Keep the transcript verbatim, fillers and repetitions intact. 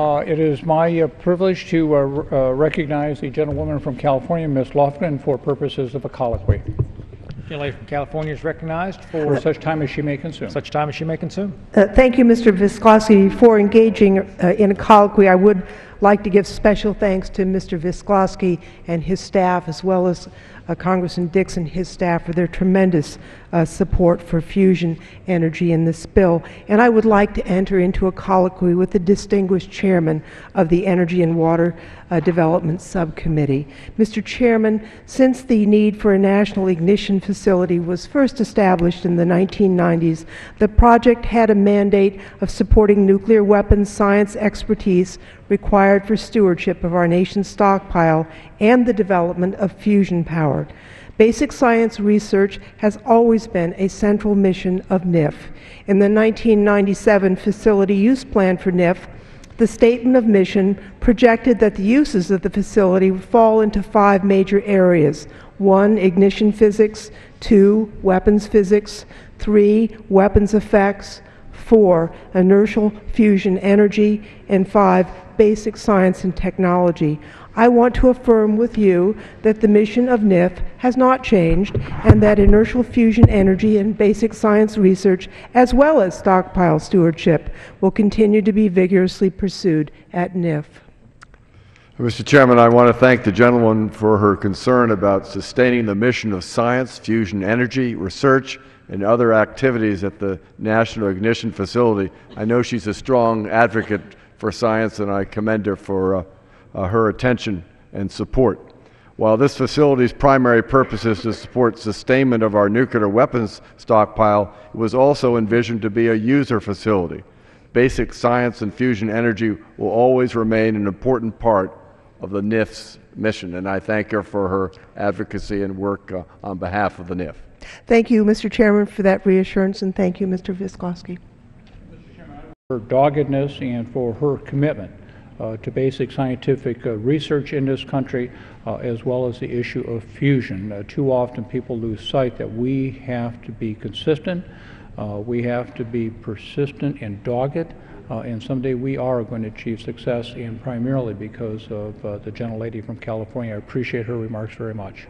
Uh, it is my uh, privilege to uh, uh, recognize the gentlewoman from California, Miz Lofgren, for purposes of a colloquy. The lady from California is recognized for uh, such time as she may consume. Such time as she may consume. Uh, thank you, Mister Visclosky, for engaging uh, in a colloquy. I would like to give special thanks to Mister Visclosky and his staff, as well as uh, Congressman Dixon and his staff, for their tremendous uh, support for fusion energy in this bill. And I would like to enter into a colloquy with the distinguished chairman of the Energy and Water uh, Development Subcommittee. Mister Chairman, since the need for a National Ignition Facility was first established in the nineteen nineties, the project had a mandate of supporting nuclear weapons science expertise required for stewardship of our nation's stockpile and the development of fusion power. Basic science research has always been a central mission of N I F. In the nineteen ninety-seven Facility Use Plan for N I F, the statement of mission projected that the uses of the facility would fall into five major areas: one, ignition physics; two, weapons physics; three, weapons effects; four, inertial fusion energy; and five, basic science and technology. I want to affirm with you that the mission of N I F has not changed, and that inertial fusion energy and basic science research, as well as stockpile stewardship, will continue to be vigorously pursued at N I F. Mister Chairman, I want to thank the gentlewoman for her concern about sustaining the mission of science, fusion energy, research, and other activities at the National Ignition Facility. I know she's a strong advocate for science, and I commend her for uh, uh, her attention and support. While this facility's primary purpose is to support sustainment of our nuclear weapons stockpile, it was also envisioned to be a user facility. Basic science and fusion energy will always remain an important part of the N I F's mission, and I thank her for her advocacy and work uh, on behalf of the N I F. Thank you, Mister Chairman, for that reassurance, and thank you, Mister Visclosky. For her doggedness and for her commitment uh, to basic scientific uh, research in this country, uh, as well as the issue of fusion. Uh, too often people lose sight that we have to be consistent, uh, we have to be persistent and dogged, uh, and someday we are going to achieve success, and primarily because of uh, the gentlelady from California. I appreciate her remarks very much.